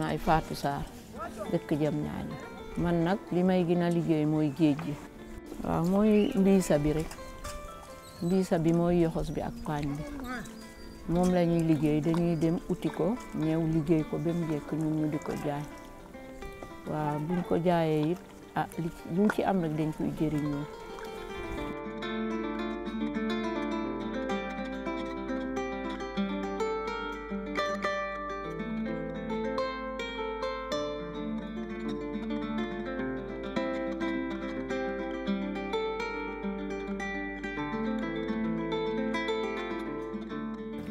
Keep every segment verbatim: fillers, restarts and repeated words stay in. naay Fatou Sarr dëkk jëm ñaañu man nag li may gën a liggéey mooy géej gi waaw mooy mbiisa bi rek mbiisa bi mooy yoxos bi ak paañ bi moom la ñuy liggéey dañuy dem uti ko ñëw liggéey ko ba mu jekk ñun ñu di ko jaay waaw buñ ko jaayee it ah liñ ci am nag dañ koy jëriñoo.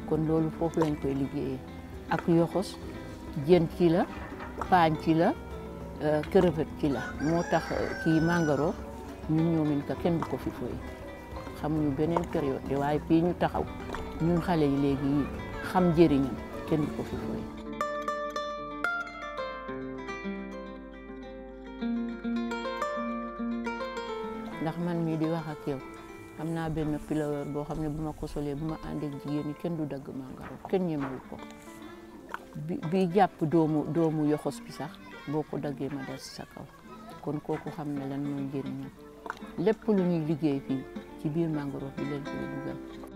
Kon loolu foofu lañ koy liggéeyee ak yoxos jën ci la paañ ci la crevette ci la moo tax kii mangoro ñun ñoomin ka kenn du ko fi fooy xamuñu beneen période de waaye fii ñu taxaw ñun xale yi léegi xam njëriñam kenn du ko fi fooy. Ndax man mii di wax ak yow am naa benn pilawar boo xam ne bu ma ko solee bu ma àndeeg jigéen ñi kenn du dagg mangoro kenn ñemewu ko bi bi jàpp doomu doomu yoxos bi sax boo ko daggee ma des sa kaw kon kooku xam ne lan mooy njëriñam lépp lu ñuy liggéey fii ci biir mangoro bi leen koy dugal.